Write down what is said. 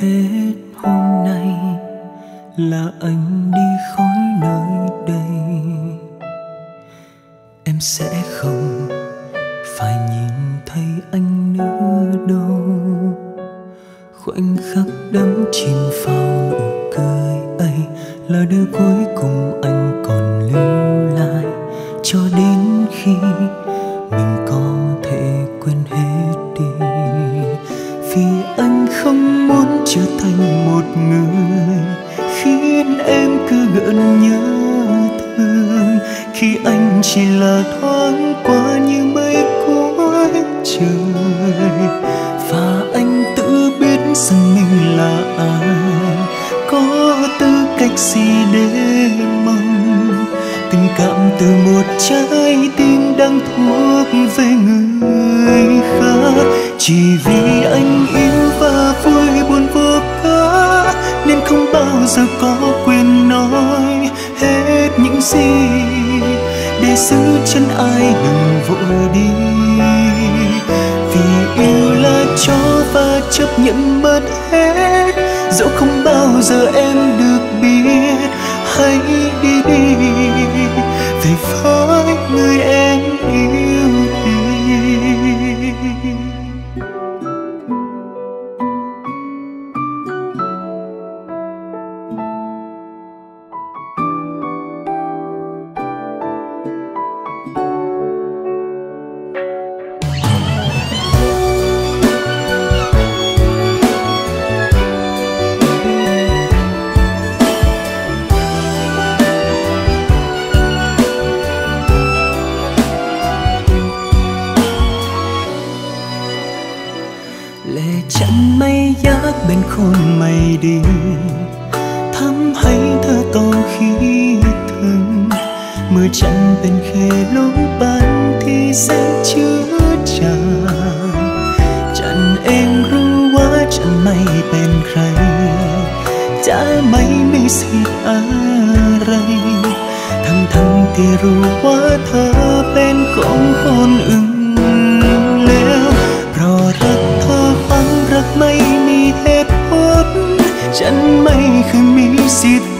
Hết hôm nay là anh đi khỏi nơi đây, em sẽ không phải nhìn thấy anh nữa đâu. Khoảnh khắc đắm chìm vào nụ cười ấy là đứa cuối cùng anh còn lưu lại, cho đến khi mình có thể quên hết đi. Vì anh không muốn trở thành một người khiến em cứ gợn nhớ thương, khi anh chỉ là thoáng qua như mây cuối trời. Và anh tự biết rằng mình là ai, có tư cách gì để mong tình cảm từ một trái tim đang thuộc về người khác. Chỉ vì anh yêu và vui buồn vô cớ nên không bao giờ có quyền nói hết những gì để giữ chân ai đừng vội đi. Vì yêu là cho và chấp nhận mất hết, dẫu không bao giờ em được biết. Hãy đi đi về với người em yêu đi. Lệ chẳng mây giác bên khôn mây đi thắm hãy thơ tô khí thương. Mưa chẳng bên khề lối bán thì sẽ chứa trà chẳng em rung quá chẳng mây bên khay chả mây mi xịt á ray thăng thăng thì ru quá thơ bên cõng khôn ưng léo rò rắc mây mi hết hút chân mây khi mi xịt